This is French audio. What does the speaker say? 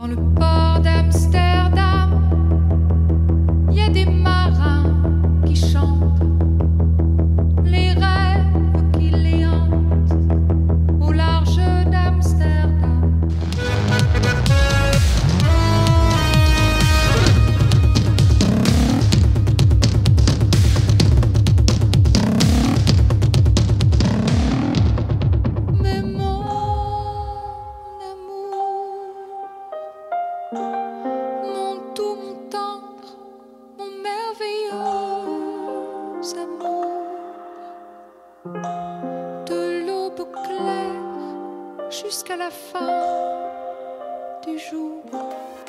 Dans le port d'Amsterdam, il y a des marins qui chantent les rêves qui les hantent au large d'Amsterdam. Mais mon amour, mon tout, mon tendre, mon merveilleux amour, de l'aube claire jusqu'à la fin du jour.